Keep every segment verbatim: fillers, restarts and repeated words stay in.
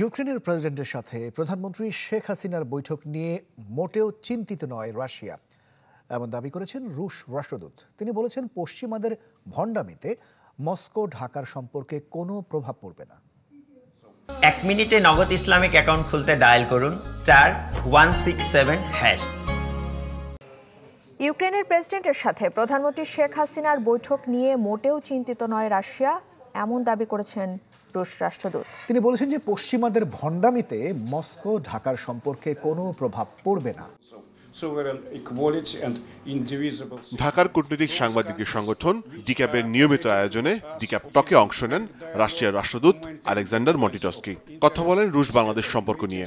ইউক্রেনের প্রেসিডেন্টের সাথে প্রধানমন্ত্রী শেখ হাসিনার বৈঠক নিয়ে মোটেও চিন্তিত নয় রাশিয়া, এমন দাবি করেছেন রুশ রাষ্ট্রদূত। তিনি বলেছেন, পশ্চিমাদের ভণ্ডামিতে মস্কো ঢাকার সম্পর্কে কোনো প্রভাব পড়বে না। এক মিনিটে নগদ ইসলামিক অ্যাকাউন্ট খুলতে ডায়াল করুন star one six seven hash. ইউক্রেনের প্রেসিডেন্টের সাথে প্রধানমন্ত্রী শেখ হাসিনার বৈঠক নিয়ে মোটেও চিন্তিত নয় রাশিয়া, এমন দাবি করেছেন রুশ রাষ্ট্রদূত। তিনি বলেছেন যে পশ্চিমাদের ভণ্ডামিতে মস্কো ঢাকার সম্পর্কে কোনো প্রভাব পড়বে না। ঢাকার কূটনৈতিক সাংবাদিক সংগঠন ডিক্যাপের নিয়মিত আয়োজনে ডিক্যাপ টকে অংশ নেন রাশিয়ার রাষ্ট্রদূত আলেকজান্ডার মন্টিটস্কি। কথা বলেন রুশ বাংলাদেশ সম্পর্ক নিয়ে।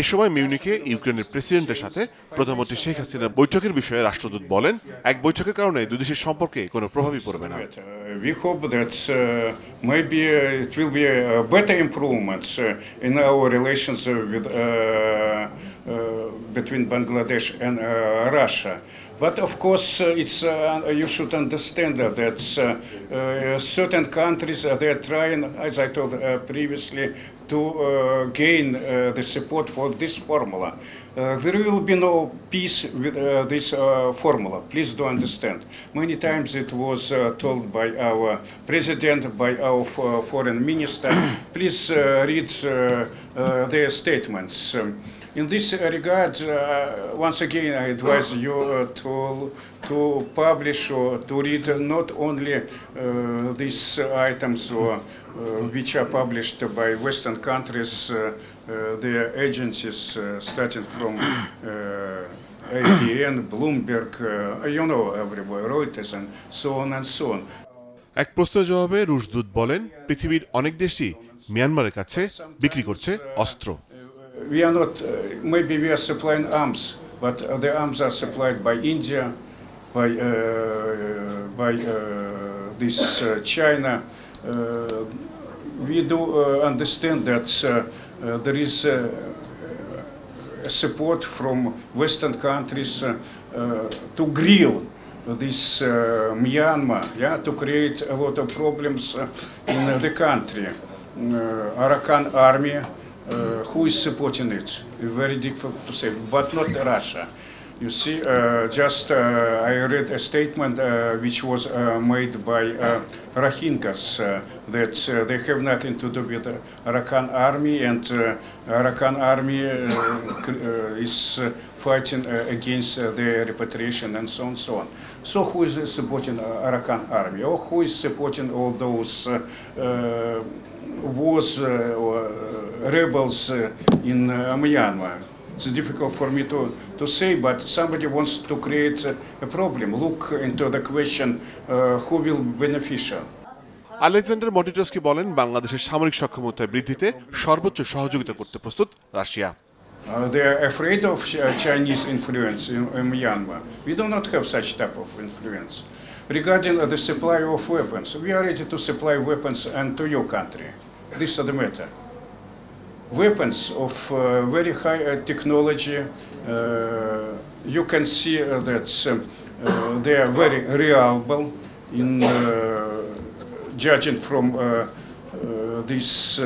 এ সময় মিউনিকে ইউক্রেনের প্রেসিডেন্টের সাথে প্রধানমন্ত্রী শেখ হাসিনার বৈঠকের বিষয়ে রাষ্ট্রদূত বলেন, এক বৈঠকের কারণে দুই দেশের সম্পর্কে কোনো প্রভাবই পড়বে না। But of course, it's uh, you should understand that uh, certain countries they are trying, as I told uh, previously, to uh, gain uh, the support for this formula. Uh, there will be no peace with uh, this uh, formula. Please do understand. Many times it was uh, told by our president, by our uh, foreign minister. Please uh, read uh, uh, their statements. Um, In this regard, uh, once again, I advise you uh, to to publish or to read not only uh, these items or, uh, which are published by Western countries, uh, uh, their agencies, uh, starting from uh, A B N, Bloomberg, uh, you know, everywhere, Reuters, and so on and so on. এক প্রশ্নের জবাবে রুশদূত বলেন, পৃথিবীর অনেক দেশই মিয়ানমারের কাছে বিক্রি করছে অস্ত্র। We are not, uh, maybe we are supplying arms, but uh, the arms are supplied by India, by, uh, by uh, this uh, China. Uh, we do uh, understand that uh, uh, there is uh, support from Western countries uh, uh, to grill this uh, Myanmar, yeah, to create a lot of problems uh, in the country. Uh, Arakan Army. Uh, who is supporting it? Very difficult to say, but not Russia. You see, uh, just uh, I read a statement uh, which was uh, made by uh, Rohingyas uh, that uh, they have nothing to do with the Arakan Army, and uh, Arakan Army uh, uh, is uh, fighting uh, against uh, their repatriation and so on and so on. So who is uh, supporting Arakan Army, or who is supporting all those uh, uh, wars uh, or rebels uh, in uh, Myanmar? It's difficult for me to, to say, but somebody wants to create a, a problem. Look into the question, uh, who will beneficial? Alexander Mantytsky বলেন, বাংলাদেশের সামরিক সক্ষমতা বৃদ্ধিতে সর্বোচ্চ সহযোগিতা করতে প্রস্তুত Russia. They are afraid of Chinese influence in, in Myanmar. We do not have such type of influence. Regarding uh, the supply of weapons, we are ready to supply weapons and to your country. This is the matter. Weapons of uh, very high uh, technology. Uh, you can see uh, that uh, they are very reliable in uh, judging from uh, uh, this uh,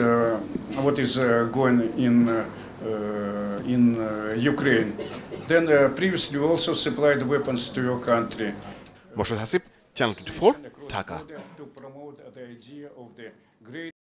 what is uh, going in uh, in uh, Ukraine. Then uh, previously we also supplied weapons to your country. Moshad Hasib, Channel twenty-four, Dhaka.